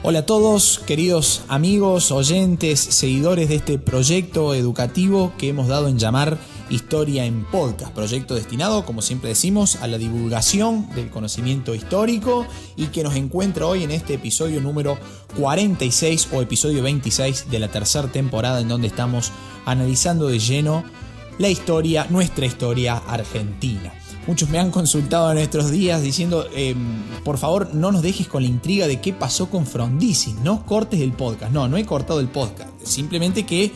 Hola a todos, queridos amigos, oyentes, seguidores de este proyecto educativo que hemos dado en llamar Historia en Podcast, proyecto destinado, como siempre decimos, a la divulgación del conocimiento histórico y que nos encuentra hoy en este episodio número 46 o episodio 26 de la tercera temporada, en donde estamos analizando de lleno la historia, nuestra historia argentina. Muchos me han consultado en estos días diciendo, por favor, no nos dejes con la intriga de qué pasó con Frondizi, no cortes el podcast. No, no he cortado el podcast, simplemente que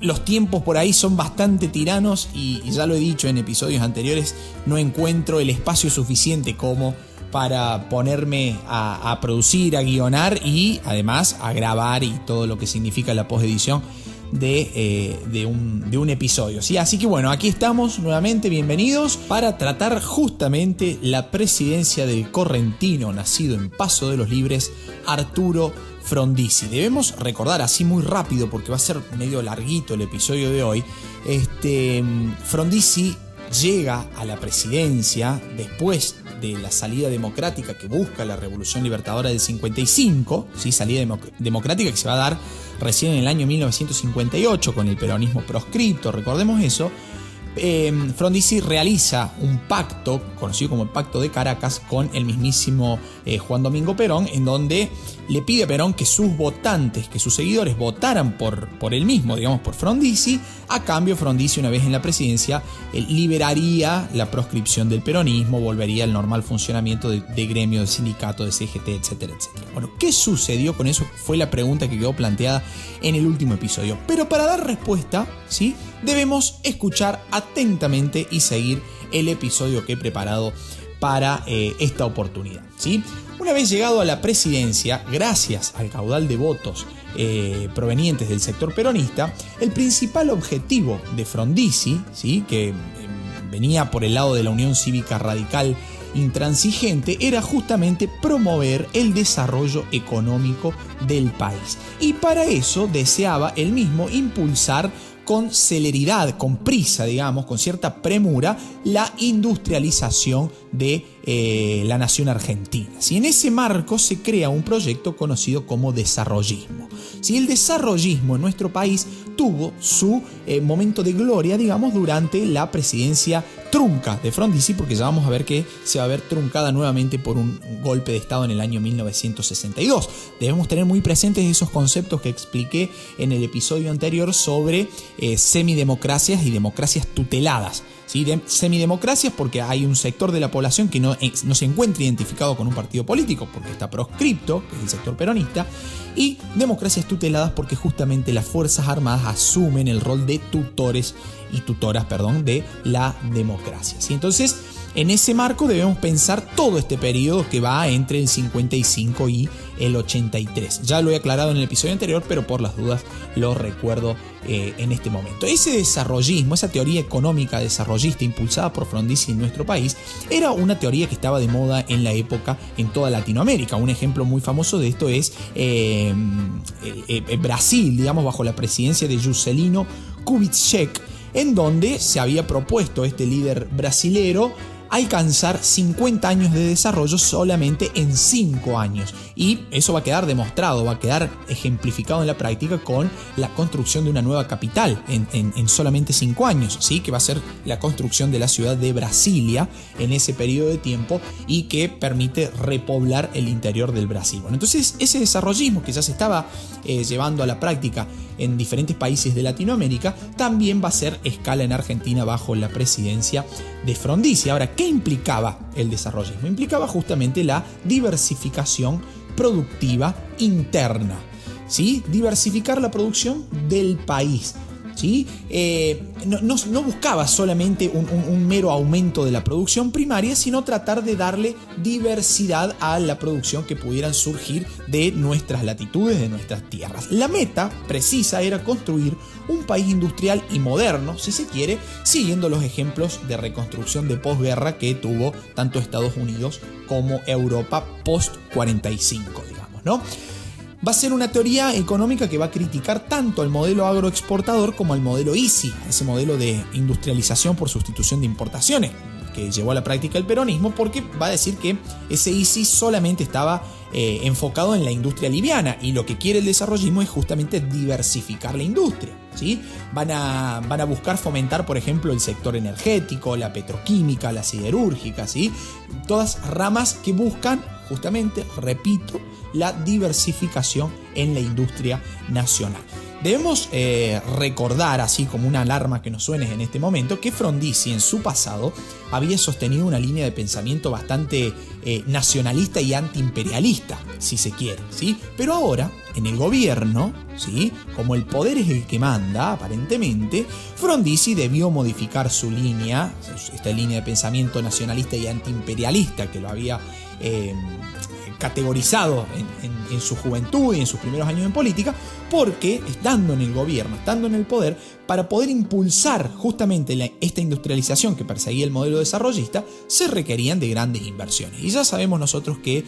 los tiempos por ahí son bastante tiranos y ya lo he dicho en episodios anteriores, no encuentro el espacio suficiente como para ponerme a producir, a guionar y además a grabar y todo lo que significa la posedición de un episodio, ¿sí? Así que bueno, aquí estamos nuevamente, bienvenidos, para tratar justamente la presidencia del correntino, nacido en Paso de los Libres, Arturo Frondizi. Debemos recordar así muy rápido, porque va a ser medio larguito el episodio de hoy, Frondizi llega a la presidencia después de la salida democrática que busca la Revolución Libertadora del 55, ¿sí? Salida democrática que se va a dar recién en el año 1958 con el peronismo proscripto, recordemos eso. Frondizi realiza un pacto, conocido como el Pacto de Caracas, con el mismísimo Juan Domingo Perón, en donde le pide a Perón que sus votantes, que sus seguidores votaran por él mismo, digamos por Frondizi. A cambio, Frondizi, una vez en la presidencia, liberaría la proscripción del peronismo, volvería al normal funcionamiento de gremio, de sindicato, de CGT, etcétera, etcétera. Bueno, ¿qué sucedió con eso? Fue la pregunta que quedó planteada en el último episodio. Pero para dar respuesta, ¿sí?, debemos escuchar atentamente y seguir el episodio que he preparado para esta oportunidad, ¿sí? Una vez llegado a la presidencia, gracias al caudal de votos provenientes del sector peronista, el principal objetivo de Frondizi, ¿sí?, que venía por el lado de la Unión Cívica Radical Intransigente, era justamente promover el desarrollo económico del país. Y para eso deseaba él mismo impulsar con celeridad, con prisa, digamos, con cierta premura, la industrialización de la nación argentina. ¿Sí? En ese marco se crea un proyecto conocido como desarrollismo. ¿Sí? El desarrollismo en nuestro país tuvo su momento de gloria, digamos, durante la presidencia trunca de Frondizi, porque ya vamos a ver que se va a ver truncada nuevamente por un golpe de Estado en el año 1962. Debemos tener muy presentes esos conceptos que expliqué en el episodio anterior sobre semidemocracias y democracias tuteladas. ¿Sí? Semidemocracias porque hay un sector de la población que no se encuentra identificado con un partido político porque está proscripto, que es el sector peronista, y democracias tuteladas porque justamente las Fuerzas Armadas asumen el rol de tutores y tutoras, perdón, de la democracia. ¿Sí? Entonces, en ese marco debemos pensar todo este periodo que va entre el 55 y el 83. Ya lo he aclarado en el episodio anterior, pero por las dudas lo recuerdo en este momento. Ese desarrollismo, esa teoría económica desarrollista impulsada por Frondizi en nuestro país, era una teoría que estaba de moda en la época en toda Latinoamérica. Un ejemplo muy famoso de esto es Brasil, digamos, bajo la presidencia de Juscelino Kubitschek, en donde se había propuesto este líder brasilero alcanzar 50 años de desarrollo solamente en 5 años. Y eso va a quedar demostrado, va a quedar ejemplificado en la práctica con la construcción de una nueva capital en solamente 5 años, ¿sí? Que va a ser la construcción de la ciudad de Brasilia en ese periodo de tiempo y que permite repoblar el interior del Brasil. Bueno, entonces ese desarrollismo que ya se estaba llevando a la práctica en diferentes países de Latinoamérica también va a ser escala en Argentina bajo la presidencia de Frondizi. Ahora, ¿qué implicaba el desarrollismo? Implicaba justamente la diversificación productiva interna, ¿sí? Diversificar la producción del país, ¿sí? No buscaba solamente un mero aumento de la producción primaria, sino tratar de darle diversidad a la producción que pudieran surgir de nuestras latitudes, de nuestras tierras. La meta precisa era construir un país industrial y moderno, si se quiere, siguiendo los ejemplos de reconstrucción de posguerra que tuvo tanto Estados Unidos como Europa post-45, digamos, ¿no? Va a ser una teoría económica que va a criticar tanto al modelo agroexportador como al modelo ISI, ese modelo de industrialización por sustitución de importaciones, que llevó a la práctica el peronismo, porque va a decir que ese ISIS solamente estaba enfocado en la industria liviana, y lo que quiere el desarrollismo es justamente diversificar la industria, ¿sí? Van a buscar fomentar, por ejemplo, el sector energético, la petroquímica, la siderúrgica, ¿sí? Todas ramas que buscan justamente, repito, la diversificación en la industria nacional. Debemos recordar, así como una alarma que nos suene en este momento, que Frondizi en su pasado había sostenido una línea de pensamiento bastante nacionalista y antiimperialista, si se quiere, ¿sí? Pero ahora, en el gobierno, ¿sí?, como el poder es el que manda, aparentemente, Frondizi debió modificar su línea, esta línea de pensamiento nacionalista y antiimperialista que lo había categorizado en su juventud y en sus primeros años en política, porque estando en el gobierno, estando en el poder, para poder impulsar justamente esta industrialización que perseguía el modelo desarrollista, se requerían de grandes inversiones. Y ya sabemos nosotros que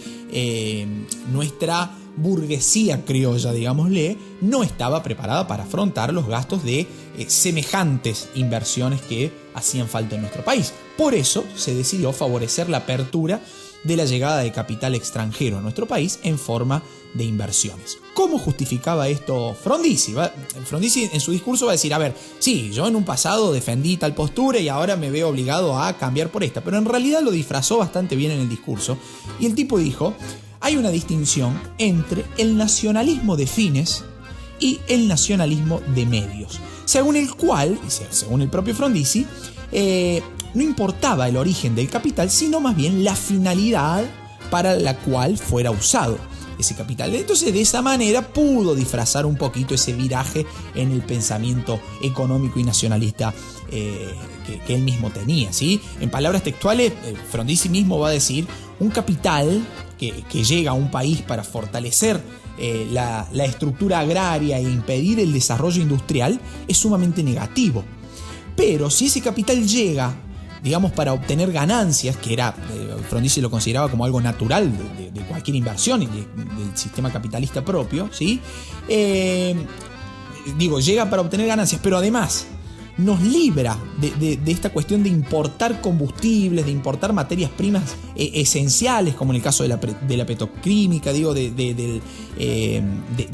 nuestra burguesía criolla, digámosle, no estaba preparada para afrontar los gastos de semejantes inversiones que hacían falta en nuestro país. Por eso se decidió favorecer la apertura de la llegada de capital extranjero a nuestro país en forma de inversiones. ¿Cómo justificaba esto Frondizi? Frondizi en su discurso va a decir, a ver, sí, yo en un pasado defendí tal postura y ahora me veo obligado a cambiar por esta, pero en realidad lo disfrazó bastante bien en el discurso, y el tipo dijo, hay una distinción entre el nacionalismo de fines y el nacionalismo de medios, según el cual, según el propio Frondizi, no importaba el origen del capital, sino más bien la finalidad para la cual fuera usado ese capital. Entonces, de esa manera pudo disfrazar un poquito ese viraje en el pensamiento económico y nacionalista que él mismo tenía, ¿sí? En palabras textuales, Frondizi mismo va a decir, un capital que llega a un país para fortalecer la estructura agraria e impedir el desarrollo industrial es sumamente negativo. Pero si ese capital llega, digamos, para obtener ganancias, que era, Frondizi lo consideraba como algo natural de cualquier inversión y del sistema capitalista propio, ¿sí? Llega para obtener ganancias, pero además nos libra de esta cuestión de importar combustibles, de importar materias primas esenciales, como en el caso de la petroquímica, de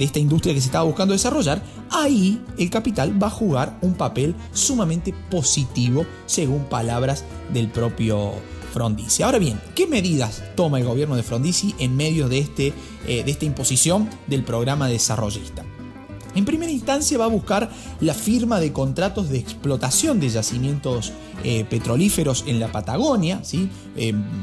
esta industria que se estaba buscando desarrollar. Ahí el capital va a jugar un papel sumamente positivo, según palabras del propio Frondizi. Ahora bien, ¿qué medidas toma el gobierno de Frondizi en medio de esta imposición del programa desarrollista? En primera instancia va a buscar la firma de contratos de explotación de yacimientos petrolíferos en la Patagonia, ¿sí?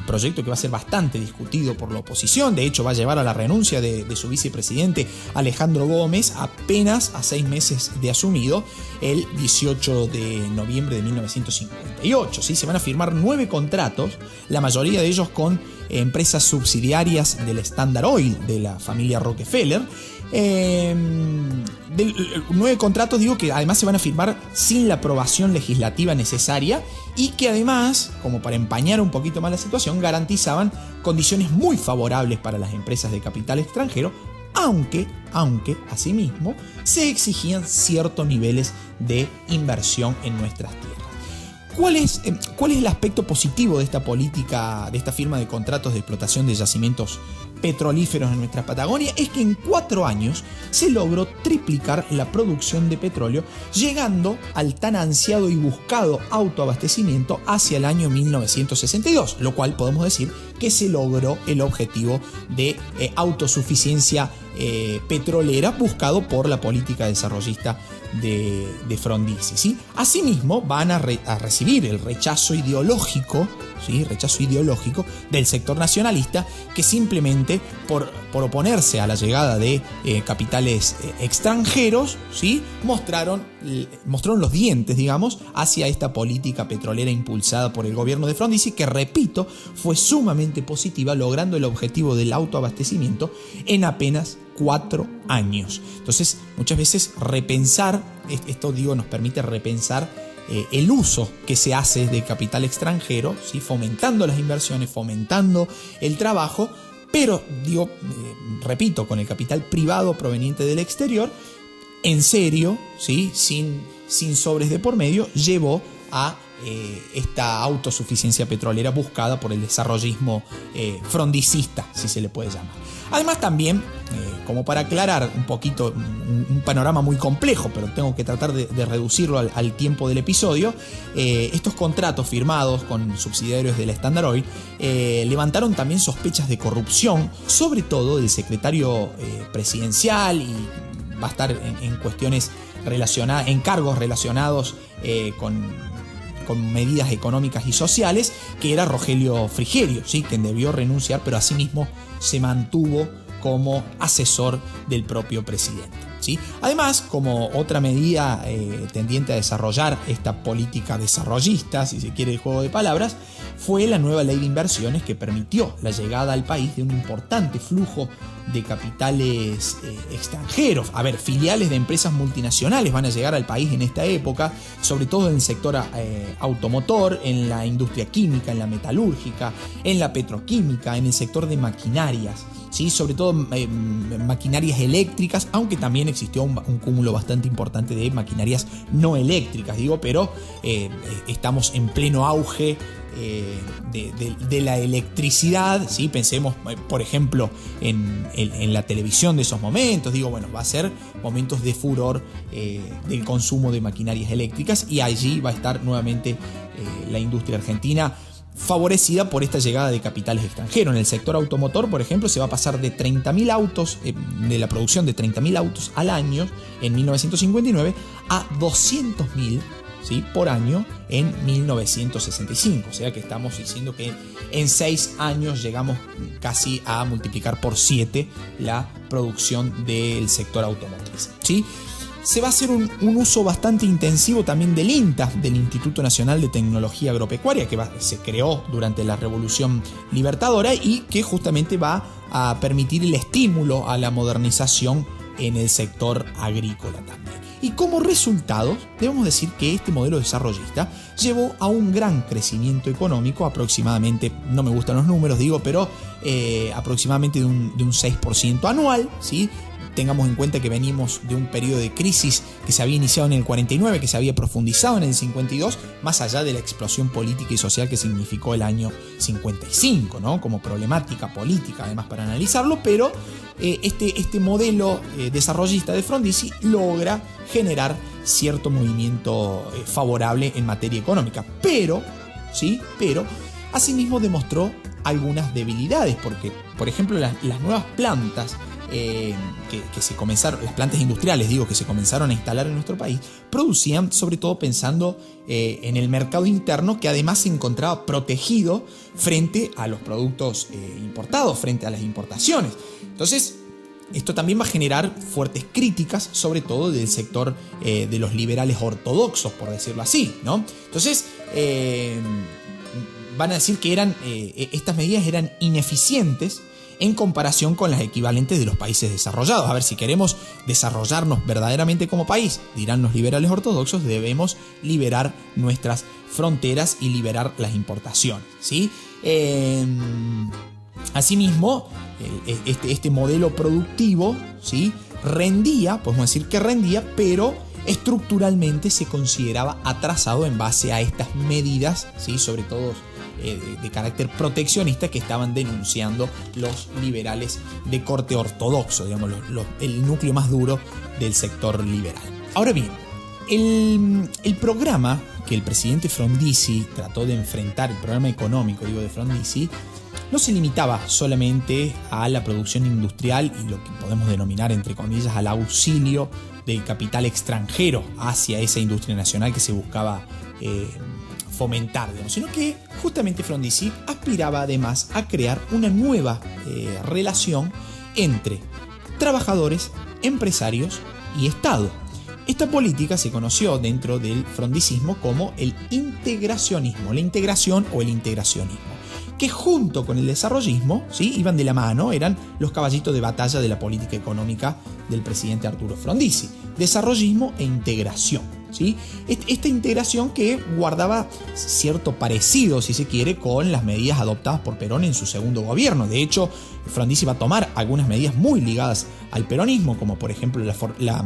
Proyecto que va a ser bastante discutido por la oposición, de hecho va a llevar a la renuncia de su vicepresidente Alejandro Gómez apenas a 6 meses de asumido, el 18 de noviembre de 1958. ¿Sí? Se van a firmar 9 contratos, la mayoría de ellos con empresas subsidiarias del Standard Oil, de la familia Rockefeller. 9 contratos, digo, que además se van a firmar sin la aprobación legislativa necesaria y que además, como para empañar un poquito más la situación, garantizaban condiciones muy favorables para las empresas de capital extranjero, aunque asimismo se exigían ciertos niveles de inversión en nuestras tierras. ¿Cuál es el aspecto positivo de esta política, de esta firma de contratos de explotación de yacimientos petrolíferos en nuestra Patagonia? Es que en 4 años se logró triplicar la producción de petróleo, llegando al tan ansiado y buscado autoabastecimiento hacia el año 1962, lo cual podemos decir que se logró el objetivo de autosuficiencia petrolera buscado por la política desarrollista de Frondizi, ¿sí? Asimismo van a recibir el rechazo ideológico, ¿sí?, rechazo ideológico del sector nacionalista, que simplemente por oponerse a la llegada de capitales extranjeros, ¿sí?, mostraron los dientes, digamos, hacia esta política petrolera impulsada por el gobierno de Frondizi, que repito, fue sumamente positiva, logrando el objetivo del autoabastecimiento en apenas 4 años. Entonces, muchas veces repensar, nos permite repensar el uso que se hace de capital extranjero, ¿sí?, fomentando las inversiones, fomentando el trabajo, pero, repito, con el capital privado proveniente del exterior, en serio, ¿sí?, sin sobres de por medio, llevó a esta autosuficiencia petrolera buscada por el desarrollismo frondicista, si se le puede llamar. Además también, como para aclarar un poquito un panorama muy complejo, pero tengo que tratar de reducirlo al tiempo del episodio, estos contratos firmados con subsidiarios de la Standard Oil levantaron también sospechas de corrupción, sobre todo del secretario presidencial, y va a estar en cuestiones relacionadas, en cargos relacionados con medidas económicas y sociales, que era Rogelio Frigerio, ¿sí?, quien debió renunciar, pero asimismo se mantuvo como asesor del propio presidente, ¿sí? Además, como otra medida tendiente a desarrollar esta política desarrollista, si se quiere el juego de palabras, fue la nueva ley de inversiones que permitió la llegada al país de un importante flujo de capitales extranjeros. A ver, filiales de empresas multinacionales van a llegar al país en esta época, sobre todo en el sector automotor, en la industria química, en la metalúrgica, en la petroquímica, en el sector de maquinarias, ¿sí?, sobre todo maquinarias eléctricas, aunque también existió un cúmulo bastante importante de maquinarias no eléctricas, digo, pero estamos en pleno auge de la electricidad, ¿sí? Pensemos, por ejemplo, en la televisión de esos momentos, digo, bueno, va a ser momentos de furor del consumo de maquinarias eléctricas, y allí va a estar nuevamente la industria argentina favorecida por esta llegada de capitales extranjeros. En el sector automotor, por ejemplo, se va a pasar de 30.000 autos, de la producción de 30.000 autos al año en 1959 a 200.000, ¿sí?, por año en 1965. O sea que estamos diciendo que en 6 años llegamos casi a multiplicar por 7 la producción del sector automotriz, ¿sí? Se va a hacer un uso bastante intensivo también del INTA, del Instituto Nacional de Tecnología Agropecuaria, que se creó durante la Revolución Libertadora y que justamente va a permitir el estímulo a la modernización en el sector agrícola también. Y como resultado, debemos decir que este modelo desarrollista llevó a un gran crecimiento económico, aproximadamente, no me gustan los números, digo, pero aproximadamente de un 6% anual, ¿sí? Tengamos en cuenta que venimos de un periodo de crisis que se había iniciado en el 49, que se había profundizado en el 52, más allá de la explosión política y social que significó el año 55, ¿no?, como problemática política, además, para analizarlo, pero este modelo desarrollista de Frondizi logra generar cierto movimiento favorable en materia económica, pero asimismo demostró algunas debilidades, porque, por ejemplo, las nuevas plantas que se comenzaron, las plantas industriales, digo, que se comenzaron a instalar en nuestro país, producían, sobre todo pensando en el mercado interno, que además se encontraba protegido frente a los productos importados, frente a las importaciones. Entonces, esto también va a generar fuertes críticas, sobre todo del sector de los liberales ortodoxos, por decirlo así, ¿no? Entonces, van a decir que estas medidas eran ineficientes en comparación con las equivalentes de los países desarrollados. A ver, si queremos desarrollarnos verdaderamente como país, dirán los liberales ortodoxos, debemos liberar nuestras fronteras y liberar las importaciones, ¿sí? Asimismo, este modelo productivo, ¿sí?, rendía, podemos decir que rendía, pero estructuralmente se consideraba atrasado en base a estas medidas, ¿sí?, sobre todo de carácter proteccionista, que estaban denunciando los liberales de corte ortodoxo, digamos, el núcleo más duro del sector liberal. Ahora bien, el programa que el presidente Frondizi trató de enfrentar, el programa económico, digo, de Frondizi, no se limitaba solamente a la producción industrial y lo que podemos denominar, entre comillas, al auxilio del capital extranjero hacia esa industria nacional que se buscaba fomentar, digamos, sino que justamente Frondizi aspiraba además a crear una nueva relación entre trabajadores, empresarios y Estado. Esta política se conoció dentro del frondicismo como el integracionismo, la integración o el integracionismo, que junto con el desarrollismo, ¿sí?, iban de la mano, eran los caballitos de batalla de la política económica del presidente Arturo Frondizi: desarrollismo e integración. ¿sí? Esta integración que guardaba cierto parecido, si se quiere, con las medidas adoptadas por Perón en su segundo gobierno. De hecho, Frondizi va a tomar algunas medidas muy ligadas al peronismo, como por ejemplo la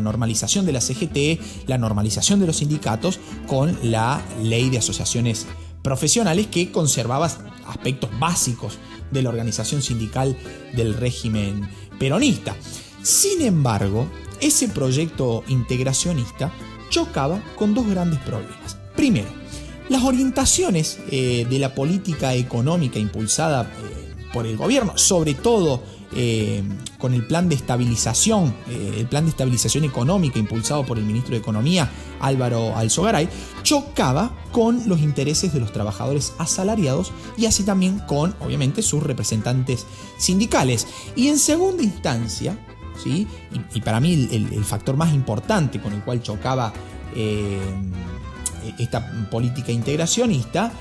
normalización de la CGT, la normalización de los sindicatos con la ley de asociaciones profesionales, que conservaba aspectos básicos de la organización sindical del régimen peronista. Sin embargo, ese proyecto integracionista chocaba con dos grandes problemas. Primero, las orientaciones de la política económica impulsada por el gobierno, sobre todo con el plan de estabilización económica impulsado por el ministro de Economía, Álvaro Alzogaray, chocaba con los intereses de los trabajadores asalariados y así también con, obviamente, sus representantes sindicales. Y en segunda instancia, ¿sí? y para mí el factor más importante con el cual chocaba esta política integracionista,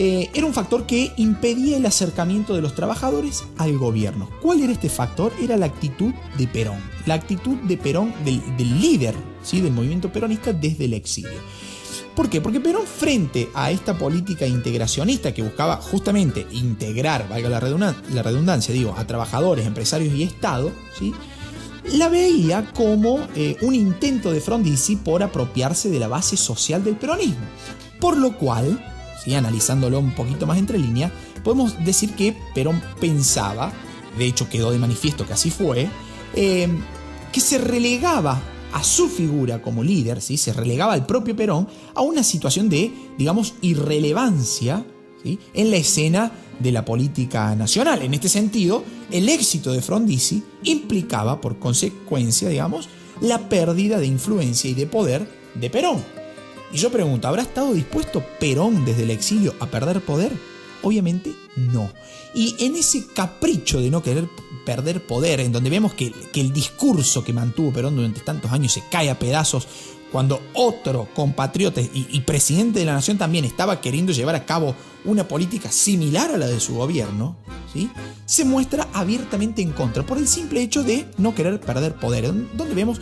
era un factor que impedía el acercamiento de los trabajadores al gobierno. ¿Cuál era este factor? Era la actitud de Perón. La actitud de Perón, del líder, ¿sí?, del movimiento peronista desde el exilio. ¿Por qué? Porque Perón, frente a esta política integracionista que buscaba justamente integrar, valga la redundancia, digo, a trabajadores, empresarios y Estado, ¿sí?, la veía como un intento de Frondizi por apropiarse de la base social del peronismo. Por lo cual, ¿sí?, analizándolo un poquito más entre líneas, podemos decir que Perón pensaba, de hecho quedó de manifiesto que así fue, que se relegaba a su figura como líder, ¿sí?, se relegaba al propio Perón a una situación de, digamos, irrelevancia, ¿sí?, en la escena de la política nacional. En este sentido, el éxito de Frondizi implicaba, por consecuencia, digamos, la pérdida de influencia y de poder de Perón. Y yo pregunto, ¿habrá estado dispuesto Perón desde el exilio a perder poder? Obviamente no. Y en ese capricho de no querer perder poder, en donde vemos que el discurso que mantuvo Perón durante tantos años se cae a pedazos cuando otro compatriota y presidente de la nación también estaba queriendo llevar a cabo una política similar a la de su gobierno, ¿sí?, se muestra abiertamente en contra por el simple hecho de no querer perder poder, donde vemos,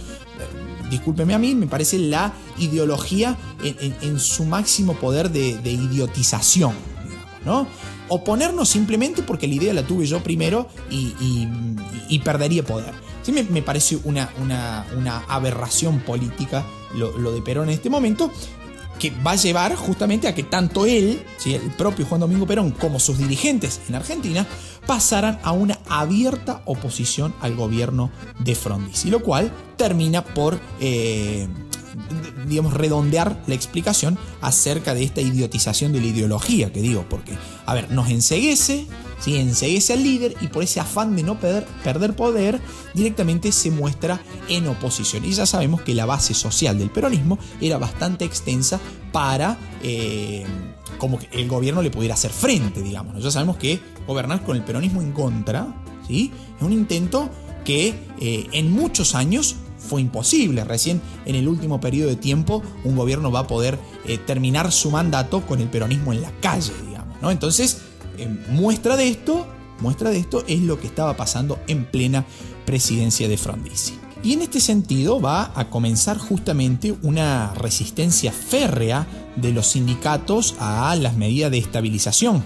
discúlpeme a mí, me parece la ideología en su máximo poder de idiotización, digamos, ¿no? Oponernos simplemente porque la idea la tuve yo primero y perdería poder. Sí, me parece una aberración política lo de Perón en este momento, que va a llevar justamente a que tanto él, ¿sí?, el propio Juan Domingo Perón, como sus dirigentes en Argentina, pasaran a una abierta oposición al gobierno de Frondizi, lo cual termina por, digamos, redondear la explicación acerca de esta idiotización de la ideología, que digo, porque, a ver, nos enceguece, ¿sí?, enseguece al líder y por ese afán de no perder poder directamente se muestra en oposición. Y ya sabemos que la base social del peronismo era bastante extensa para como que el gobierno le pudiera hacer frente, digamos. Ya sabemos que gobernar con el peronismo en contra, ¿sí?, es un intento que en muchos años fue imposible. Recién en el último periodo de tiempo un gobierno va a poder terminar su mandato con el peronismo en la calle, digamos, ¿no? Entonces, muestra de esto es lo que estaba pasando en plena presidencia de Frondizi. Y en este sentido va a comenzar justamente una resistencia férrea de los sindicatos a las medidas de estabilización.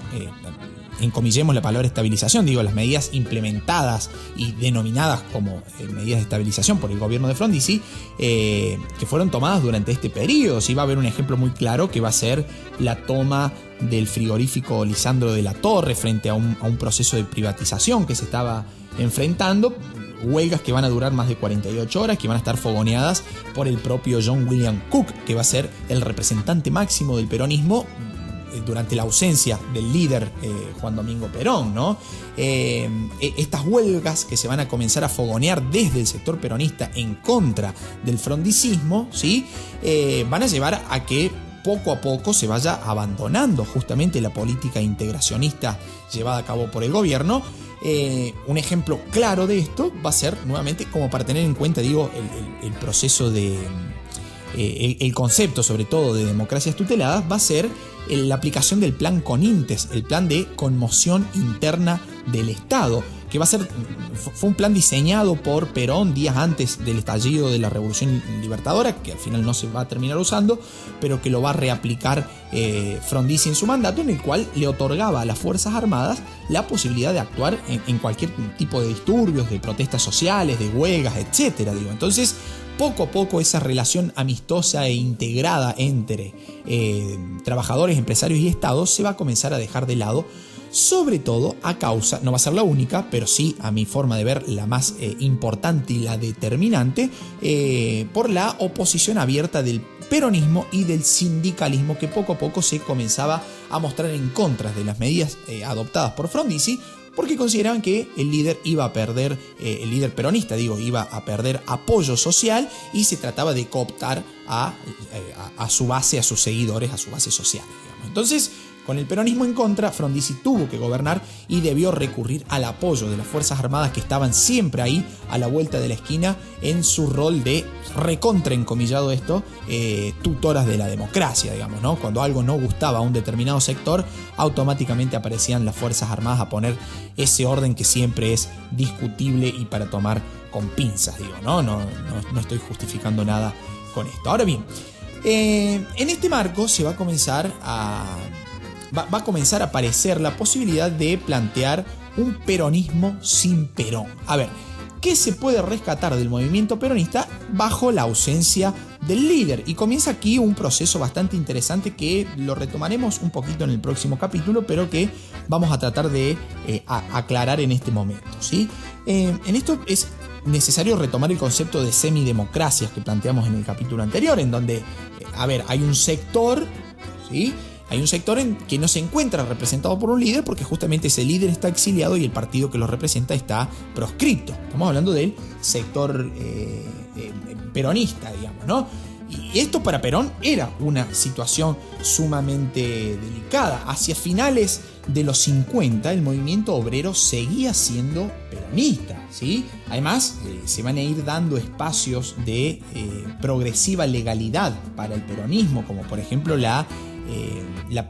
Encomillemos la palabra estabilización, digo, las medidas implementadas y denominadas como medidas de estabilización por el gobierno de Frondizi, que fueron tomadas durante este periodo. Sí, va a haber un ejemplo muy claro que va a ser la toma del frigorífico Lisandro de la Torre frente a un proceso de privatización que se estaba enfrentando. Huelgas que van a durar más de 48 horas, que van a estar fogoneadas por el propio John William Cook, que va a ser el representante máximo del peronismo durante la ausencia del líder Juan Domingo Perón, ¿no? Estas huelgas que se van a comenzar a fogonear desde el sector peronista en contra del frondicismo, ¿sí?, van a llevar a que poco a poco se vaya abandonando justamente la política integracionista llevada a cabo por el gobierno. Un ejemplo claro de esto va a ser, nuevamente, como para tener en cuenta, digo, el proceso de... el concepto, sobre todo, de democracias tuteladas, va a ser la aplicación del plan CONINTES, el plan de conmoción interna del Estado, que va a ser, fue un plan diseñado por Perón días antes del estallido de la Revolución Libertadora, que al final no se va a terminar usando, pero que lo va a reaplicar Frondizi en su mandato, en el cual le otorgaba a las Fuerzas Armadas la posibilidad de actuar en cualquier tipo de disturbios, de protestas sociales, de huelgas, etcétera. Entonces, poco a poco esa relación amistosa e integrada entre trabajadores, empresarios y Estado se va a comenzar a dejar de lado, sobre todo a causa, no va a ser la única, pero sí a mi forma de ver la más importante y la determinante, por la oposición abierta del peronismo y del sindicalismo, que poco a poco se comenzaba a mostrar en contra de las medidas adoptadas por Frondizi, porque consideraban que el líder iba a perder, el líder peronista, digo, iba a perder apoyo social, y se trataba de cooptar a su base, a sus seguidores, a su base social, digamos. Entonces, con el peronismo en contra, Frondizi tuvo que gobernar y debió recurrir al apoyo de las Fuerzas Armadas, que estaban siempre ahí a la vuelta de la esquina en su rol de recontra, encomillado esto, tutoras de la democracia, digamos, ¿no? Cuando algo no gustaba a un determinado sector, automáticamente aparecían las Fuerzas Armadas a poner ese orden que siempre es discutible y para tomar con pinzas, digo, ¿no? No estoy justificando nada con esto. Ahora bien, en este marco se va a comenzar a... va a comenzar a aparecer la posibilidad de plantear un peronismo sin Perón. A ver, ¿qué se puede rescatar del movimiento peronista bajo la ausencia del líder? Y comienza aquí un proceso bastante interesante que lo retomaremos un poquito en el próximo capítulo, pero que vamos a tratar de aclarar en este momento, ¿sí? En esto es necesario retomar el concepto de semidemocracias que planteamos en el capítulo anterior, en donde, a ver, hay un sector, ¿sí? Hay un sector en que no se encuentra representado por un líder porque justamente ese líder está exiliado y el partido que lo representa está proscripto. Estamos hablando del sector peronista, digamos, ¿no? Y esto para Perón era una situación sumamente delicada. Hacia finales de los 50 el movimiento obrero seguía siendo peronista, ¿sí? Además, se van a ir dando espacios de progresiva legalidad para el peronismo, como por ejemplo la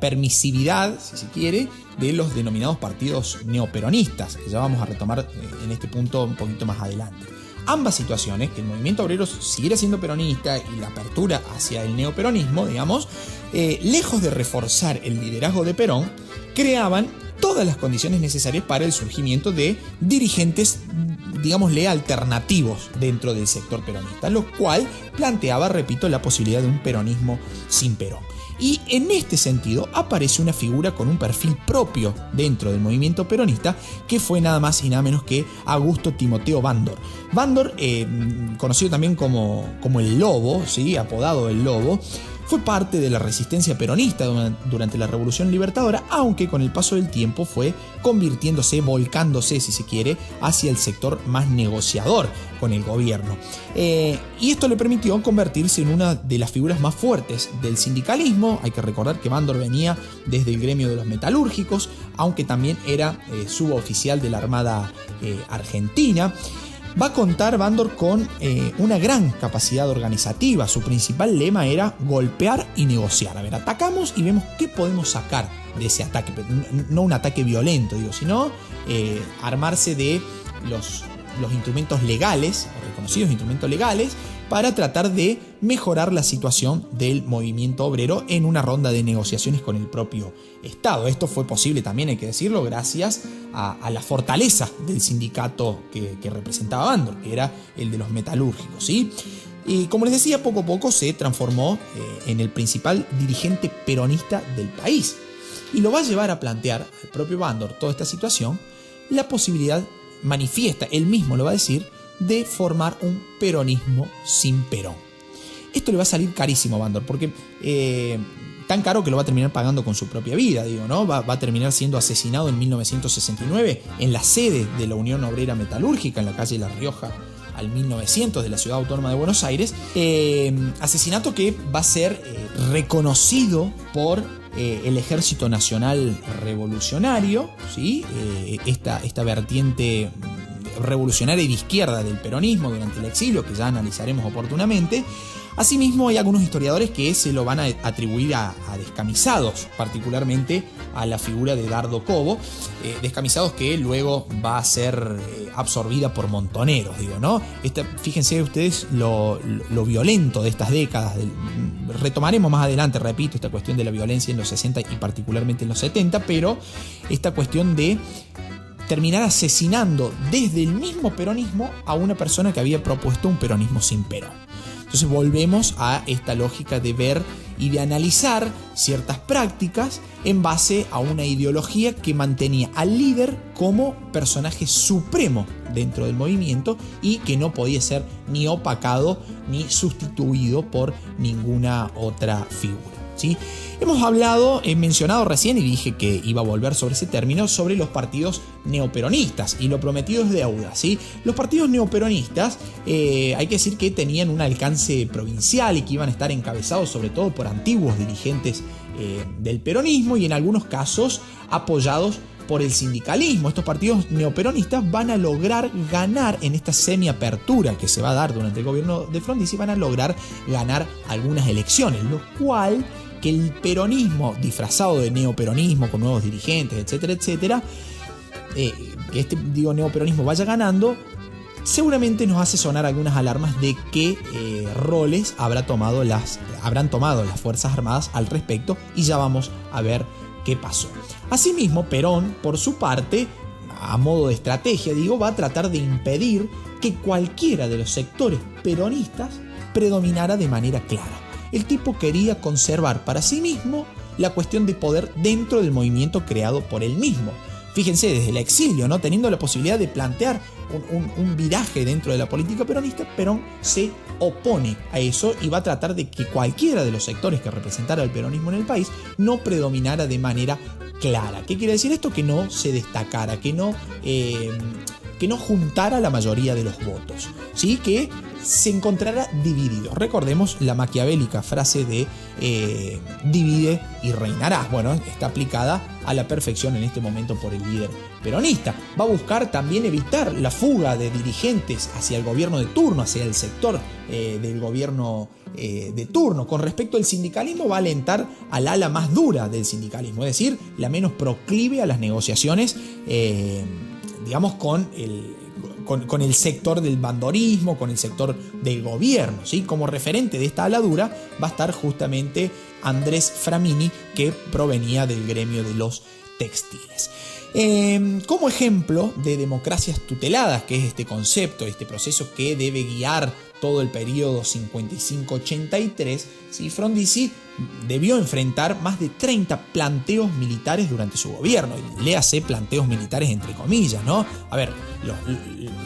permisividad, si se quiere, de los denominados partidos neoperonistas, que ya vamos a retomar en este punto un poquito más adelante. Ambas situaciones, que el movimiento obrero siguiera siendo peronista y la apertura hacia el neoperonismo, digamos, lejos de reforzar el liderazgo de Perón, creaban todas las condiciones necesarias para el surgimiento de dirigentes, digámosle, alternativos dentro del sector peronista, lo cual planteaba, repito, la posibilidad de un peronismo sin Perón. Y en este sentido aparece una figura con un perfil propio dentro del movimiento peronista, que fue nada más y nada menos que Augusto Timoteo Vandor. Vandor, conocido también como el Lobo, ¿sí? Apodado el Lobo, fue parte de la resistencia peronista durante la Revolución Libertadora, aunque con el paso del tiempo fue convirtiéndose, volcándose, si se quiere, hacia el sector más negociador con el gobierno. Y esto le permitió convertirse en una de las figuras más fuertes del sindicalismo. Hay que recordar que Vandor venía desde el gremio de los metalúrgicos, aunque también era suboficial de la Armada Argentina. Va a contar Vandor con una gran capacidad organizativa. Su principal lema era golpear y negociar. A ver, atacamos y vemos qué podemos sacar de ese ataque. No un ataque violento, digo, sino armarse de los instrumentos legales, reconocidos instrumentos legales, para tratar de mejorar la situación del movimiento obrero en una ronda de negociaciones con el propio Estado. Esto fue posible también, hay que decirlo, gracias a la fortaleza del sindicato que representaba Vandor, que era el de los metalúrgicos, ¿sí? Y como les decía, poco a poco se transformó en el principal dirigente peronista del país. Y lo va a llevar a plantear al propio Vandor toda esta situación, la posibilidad manifiesta, él mismo lo va a decir, de formar un peronismo sin Perón. Esto le va a salir carísimo a Vandor, porque tan caro que lo va a terminar pagando con su propia vida, digo, ¿no? Va a terminar siendo asesinado en 1969 en la sede de la Unión Obrera Metalúrgica, en la calle La Rioja, al 1900 de la Ciudad Autónoma de Buenos Aires. Asesinato que va a ser reconocido por el Ejército Nacional Revolucionario, ¿sí? Esta vertiente revolucionaria y de izquierda del peronismo durante el exilio, que ya analizaremos oportunamente. Asimismo, hay algunos historiadores que se lo van a atribuir a Descamisados, particularmente a la figura de Dardo Cobo, Descamisados que luego va a ser absorbida por Montoneros, digo, ¿no? Fíjense ustedes lo violento de estas décadas. Retomaremos más adelante, repito, esta cuestión de la violencia en los 60 y particularmente en los 70, pero esta cuestión de terminar asesinando desde el mismo peronismo a una persona que había propuesto un peronismo sin Perón. Entonces volvemos a esta lógica de ver y de analizar ciertas prácticas en base a una ideología que mantenía al líder como personaje supremo dentro del movimiento y que no podía ser ni opacado ni sustituido por ninguna otra figura, ¿sí? Hemos hablado, he mencionado recién y dije que iba a volver sobre ese término, sobre los partidos neoperonistas, y lo prometido es deuda, ¿sí? Los partidos neoperonistas, hay que decir que tenían un alcance provincial y que iban a estar encabezados sobre todo por antiguos dirigentes del peronismo y en algunos casos apoyados por el sindicalismo. Estos partidos neoperonistas van a lograr ganar en esta semiapertura que se va a dar durante el gobierno de Frondizi, van a lograr ganar algunas elecciones, lo cual que el peronismo disfrazado de neoperonismo con nuevos dirigentes, etcétera, etcétera, que neoperonismo vaya ganando, seguramente nos hace sonar algunas alarmas de qué roles habrán tomado las Fuerzas Armadas al respecto, y ya vamos a ver qué pasó. Asimismo, Perón, por su parte, a modo de estrategia, va a tratar de impedir que cualquiera de los sectores peronistas predominara de manera clara. El tipo quería conservar para sí mismo la cuestión de poder dentro del movimiento creado por él mismo. Fíjense, desde el exilio, ¿no?, teniendo la posibilidad de plantear un viraje dentro de la política peronista, Perón se opone a eso y va a tratar de que cualquiera de los sectores que representara el peronismo en el país no predominara de manera clara. ¿Qué quiere decir esto? Que no se destacara, que no juntara la mayoría de los votos, ¿sí? Que se encontrara dividido. Recordemos la maquiavélica frase de divide y reinarás. Bueno, está aplicada a la perfección en este momento por el líder peronista. Va a buscar también evitar la fuga de dirigentes hacia el gobierno de turno, hacia el sector del gobierno de turno. Con respecto al sindicalismo, va a alentar al ala más dura del sindicalismo, es decir, la menos proclive a las negociaciones, con el sector del bandorismo, con el sector del gobierno, ¿sí? Como referente de esta aladura va a estar justamente Andrés Framini, que provenía del gremio de los textiles. Como ejemplo de democracias tuteladas, que es este concepto, este proceso que debe guiar todo el periodo 55-83, ¿sí?, Frondizi debió enfrentar más de 30 planteos militares durante su gobierno. Léase planteos militares entre comillas, ¿no? A ver,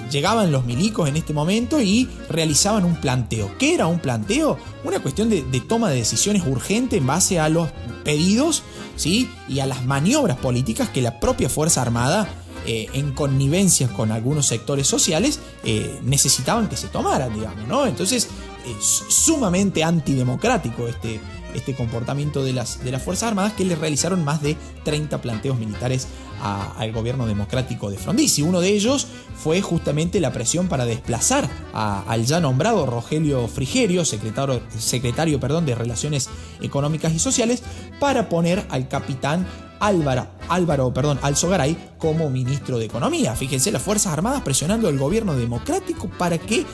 llegaban los milicos en este momento y realizaban un planteo. ¿Qué era un planteo? Una cuestión de toma de decisiones urgente en base a los pedidos, ¿sí?, y a las maniobras políticas que la propia Fuerza Armada, en connivencias con algunos sectores sociales, necesitaban que se tomaran, digamos, ¿no? Entonces, es sumamente antidemocrático este comportamiento de las Fuerzas Armadas, que le realizaron más de 30 planteos militares al gobierno democrático de Frondizi. Uno de ellos fue justamente la presión para desplazar al ya nombrado Rogelio Frigerio, secretario, de Relaciones Económicas y Sociales, para poner al capitán Álvaro Alzogaray como ministro de Economía. Fíjense, las Fuerzas Armadas presionando al gobierno democrático para que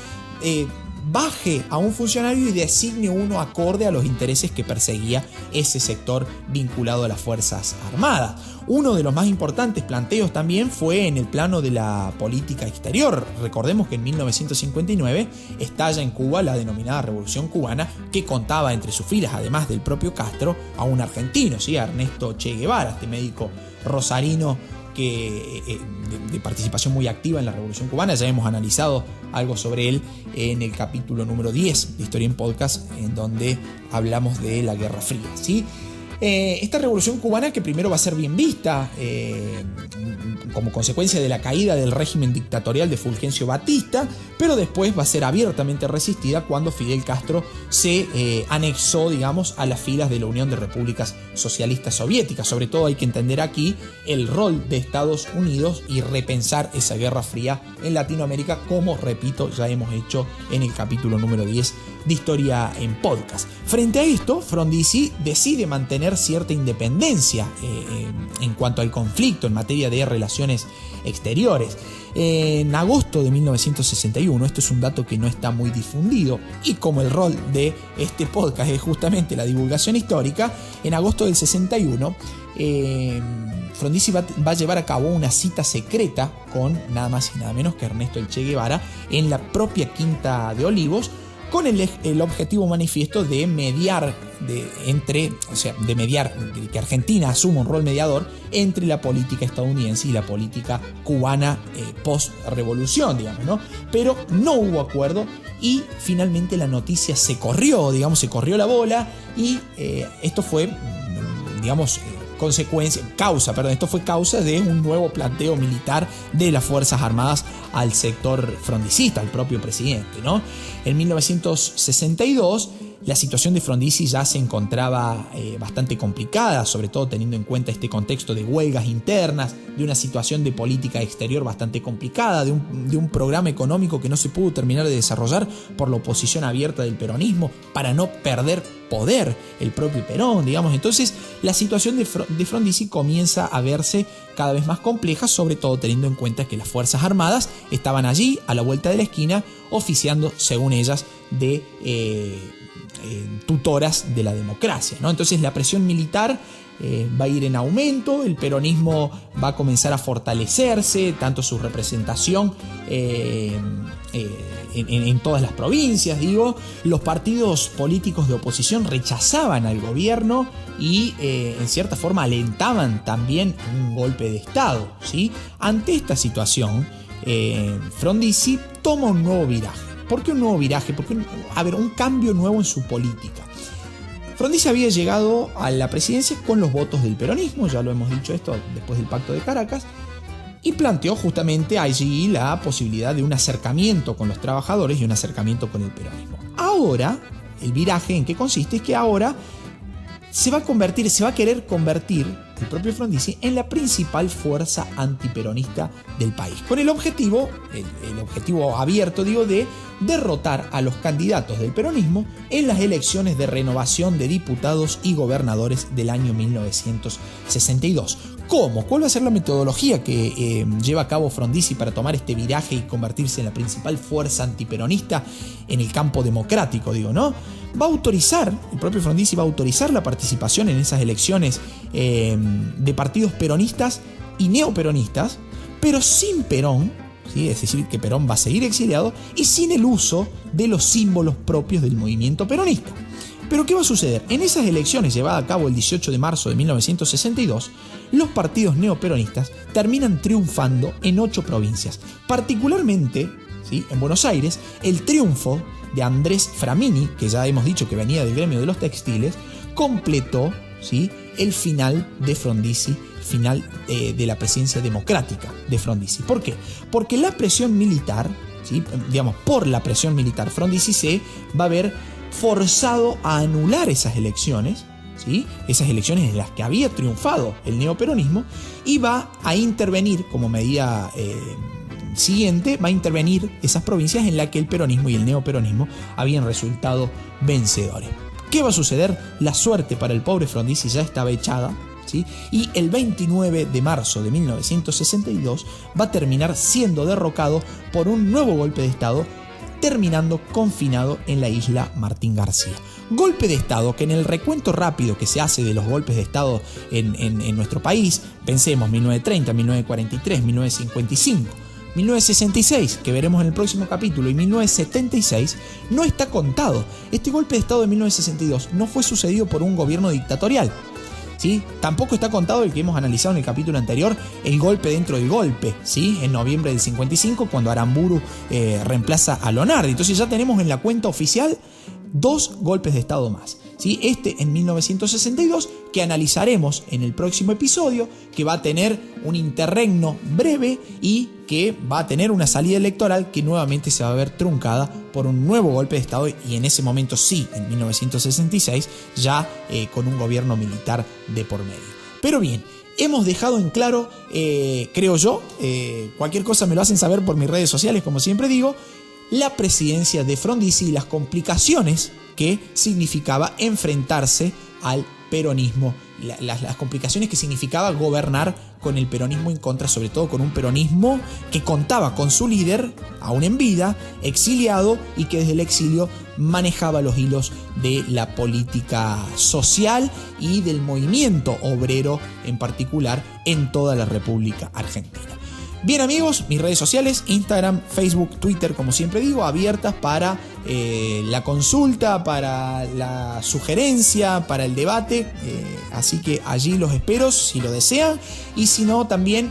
baje a un funcionario y designe uno acorde a los intereses que perseguía ese sector vinculado a las Fuerzas Armadas. Uno de los más importantes planteos también fue en el plano de la política exterior. Recordemos que en 1959 estalla en Cuba la denominada Revolución Cubana, que contaba entre sus filas, además del propio Castro, a un argentino, ¿sí?, a Ernesto Che Guevara, este médico rosarino de participación muy activa en la Revolución Cubana. Ya hemos analizado algo sobre él en el capítulo número 10 de Historia en Podcast, en donde hablamos de la Guerra Fría, ¿sí? Esta revolución cubana, que primero va a ser bien vista como consecuencia de la caída del régimen dictatorial de Fulgencio Batista, pero después va a ser abiertamente resistida cuando Fidel Castro se anexó, digamos, a las filas de la Unión de Repúblicas Socialistas Soviéticas. Sobre todo hay que entender aquí el rol de Estados Unidos y repensar esa Guerra Fría en Latinoamérica, como, repito, ya hemos hecho en el capítulo número 10 de Historia en Podcast. Frente a esto, Frondizi decide mantener cierta independencia en cuanto al conflicto en materia de relaciones exteriores. En agosto de 1961, esto es un dato que no está muy difundido, y como el rol de este podcast es justamente la divulgación histórica, en agosto del 61 Frondizi va a llevar a cabo una cita secreta con nada más y nada menos que Ernesto Che Guevara en la propia Quinta de Olivos, con el objetivo manifiesto de mediar, que Argentina asuma un rol mediador entre la política estadounidense y la política cubana post-revolución, digamos, ¿no? Pero no hubo acuerdo y finalmente la noticia se corrió, digamos, se corrió la bola, y esto fue, digamos, causa de un nuevo planteo militar de las Fuerzas Armadas al sector frondicista, al propio presidente, ¿no? En 1962 la situación de Frondizi ya se encontraba bastante complicada, sobre todo teniendo en cuenta este contexto de huelgas internas, de una situación de política exterior bastante complicada, de un programa económico que no se pudo terminar de desarrollar por la oposición abierta del peronismo para no perder poder el propio Perón, digamos. Entonces la situación de Frondizi comienza a verse cada vez más compleja, sobre todo teniendo en cuenta que las Fuerzas Armadas estaban allí, a la vuelta de la esquina, oficiando, según ellas, de tutoras de la democracia, ¿no? Entonces la presión militar va a ir en aumento, el peronismo va a comenzar a fortalecerse, tanto su representación en todas las provincias, digo. Los partidos políticos de oposición rechazaban al gobierno y en cierta forma alentaban también un golpe de Estado, ¿sí? Ante esta situación, Frondizi toma un nuevo viraje. ¿Por qué un nuevo viraje? Porque, un cambio nuevo en su política. Frondizi había llegado a la presidencia con los votos del peronismo, ya lo hemos dicho esto después del Pacto de Caracas, y planteó justamente allí la posibilidad de un acercamiento con los trabajadores y un acercamiento con el peronismo. Ahora, el viraje en que consiste es que ahora se va a querer convertir el propio Frondizi en la principal fuerza antiperonista del país, con el objetivo, el objetivo abierto, digo, de derrotar a los candidatos del peronismo en las elecciones de renovación de diputados y gobernadores del año 1962. ¿Cómo? ¿Cuál va a ser la metodología que lleva a cabo Frondizi para tomar este viraje y convertirse en la principal fuerza antiperonista en el campo democrático, digo, ¿no? El propio Frondizi va a autorizar la participación en esas elecciones de partidos peronistas y neoperonistas, pero sin Perón, ¿sí? Es decir, que Perón va a seguir exiliado, y sin el uso de los símbolos propios del movimiento peronista. Pero ¿qué va a suceder? En esas elecciones llevadas a cabo el 18 de marzo de 1962, los partidos neoperonistas terminan triunfando en 8 provincias, particularmente, ¿sí?, en Buenos Aires. El triunfo de Andrés Framini, que ya hemos dicho que venía del gremio de los textiles, completó, ¿sí?, el final de Frondizi, final de la presidencia democrática de Frondizi. ¿Por qué? Porque la presión militar, ¿sí?, digamos, por la presión militar, Frondizi se va a ver forzado a anular esas elecciones, ¿sí?, esas elecciones en las que había triunfado el neoperonismo, y va a intervenir como medida siguiente, va a intervenir esas provincias en las que el peronismo y el neoperonismo habían resultado vencedores. ¿Qué va a suceder? La suerte para el pobre Frondizi ya estaba echada, ¿sí? Y el 29 de marzo de 1962 va a terminar siendo derrocado por un nuevo golpe de Estado, terminando confinado en la isla Martín García. Golpe de Estado que, en el recuento rápido que se hace de los golpes de Estado en nuestro país, pensemos 1930, 1943, 1955... 1966, que veremos en el próximo capítulo, y 1976, no está contado. Este golpe de Estado de 1962 no fue sucedido por un gobierno dictatorial, ¿sí? Tampoco está contado el que hemos analizado en el capítulo anterior, el golpe dentro del golpe, ¿sí?, en noviembre del 55, cuando Aramburu reemplaza a Lonardi. Entonces ya tenemos en la cuenta oficial 2 golpes de Estado más. ¿sí? Este en 1962, que analizaremos en el próximo episodio, que va a tener un interregno breve y que va a tener una salida electoral que nuevamente se va a ver truncada por un nuevo golpe de Estado, y en ese momento sí, en 1966, ya con un gobierno militar de por medio. Pero bien, hemos dejado en claro, creo yo, cualquier cosa me lo hacen saber por mis redes sociales, como siempre digo, la presidencia de Frondizi y las complicaciones que significaba enfrentarse al peronismo, las complicaciones que significaba gobernar con el peronismo en contra, sobre todo con un peronismo que contaba con su líder, aún en vida, exiliado, y que desde el exilio manejaba los hilos de la política social y del movimiento obrero en particular en toda la República Argentina. Bien amigos, mis redes sociales, Instagram, Facebook, Twitter, como siempre digo, abiertas para la consulta, para la sugerencia, para el debate, así que allí los espero si lo desean, y si no también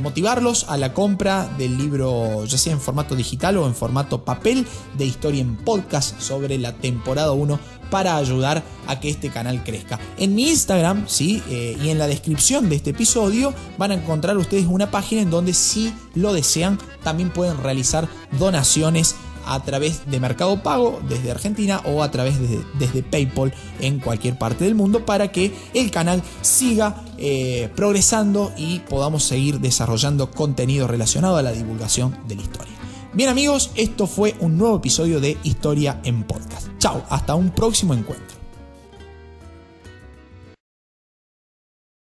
motivarlos a la compra del libro, ya sea en formato digital o en formato papel, de Historia en Podcast sobre la temporada 1, para ayudar a que este canal crezca. En mi Instagram, ¿sí? Y en la descripción de este episodio van a encontrar ustedes una página en donde, si lo desean, también pueden realizar donaciones a través de Mercado Pago desde Argentina o a través desde PayPal en cualquier parte del mundo, para que el canal siga progresando y podamos seguir desarrollando contenido relacionado a la divulgación de la historia. Bien amigos, esto fue un nuevo episodio de Historia en Podcast. Chao, hasta un próximo encuentro.